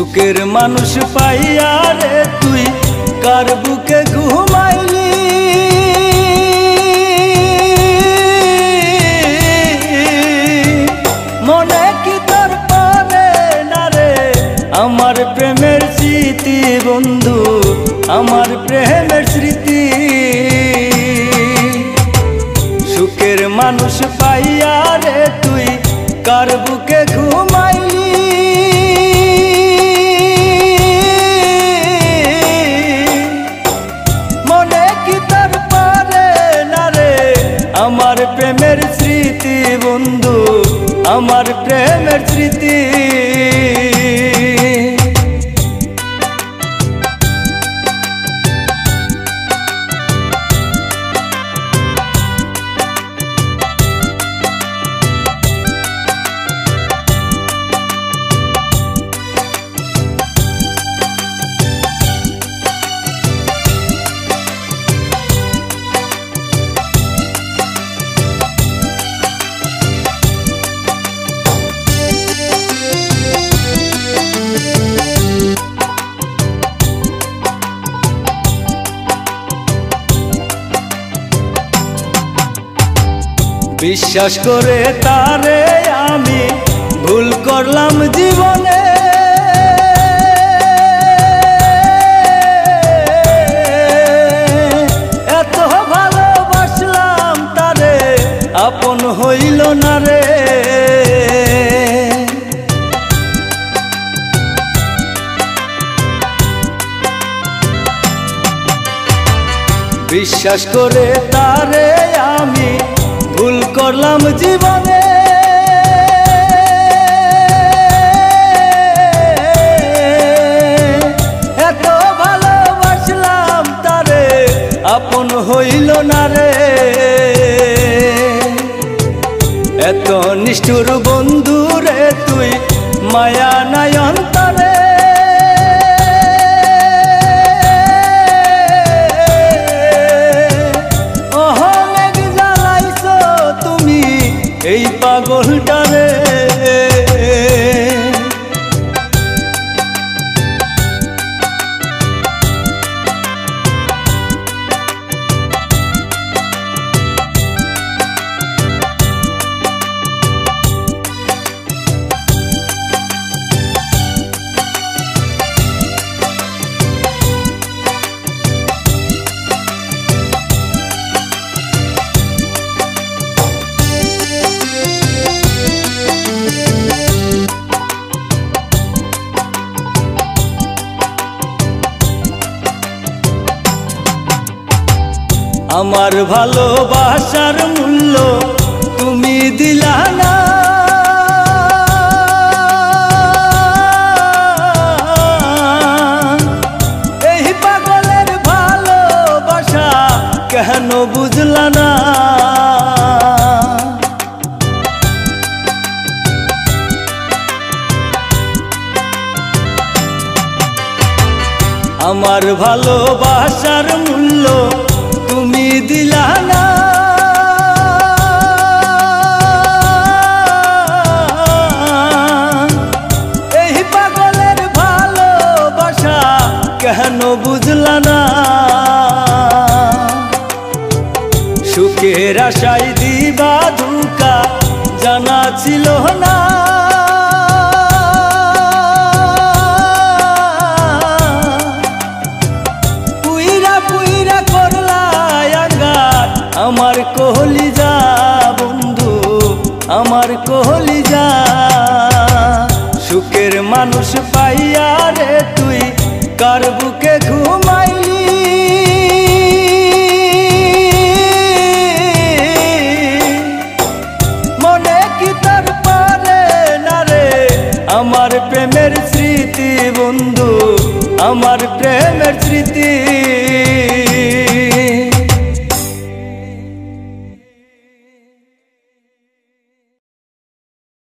সুখের মানুষ পাইয়া রে তুই কার বুকে ঘুমাইলি, মনে কি তোর পারে না রে আমার প্রেমের স্মৃতি বন্ধু, আমার প্রেমের স্মৃতি। সুখের মানুষ পাইয়া রে তুই কার বুকে ঘুমাইলি, মনে কি তোর পারে না রে আমার প্রেমের স্মৃতি বন্ধু, আমার প্রেমের স্মৃতি। বিশ্বাস করে তারে আমি ভুল করলাম জীবনে, এত ভালোবাসলাম তারে আপন হইল না রে। বিশ্বাস করে তারে আমি ভুল করলাম জীবনে, এত ভালোবাসলাম তারে আপন হইল না রে। এত নিষ্ঠুর বন্ধু রে তুই মায়া নাই অন্তরে, এই পাগলটারে আমার ভালোবাসার মূল্য তুমি দিলা না, এই পাগলের ভালোবাসা কেন বুঝলা না। আমার ভালোবাসার মূল্য দিলা না, এই পাগলের ভালোবাসা কেন বুঝলা না। সুখের আশায় দিবা ধোঁকা জানা ছিল না, আমার কলিজা বন্ধু আমার কলিজা। সুখের মানুষ পাইয়া রে তুই কার বুকে ঘুমাইলি, মনে কি তোর পারে না রে আমার প্রেমের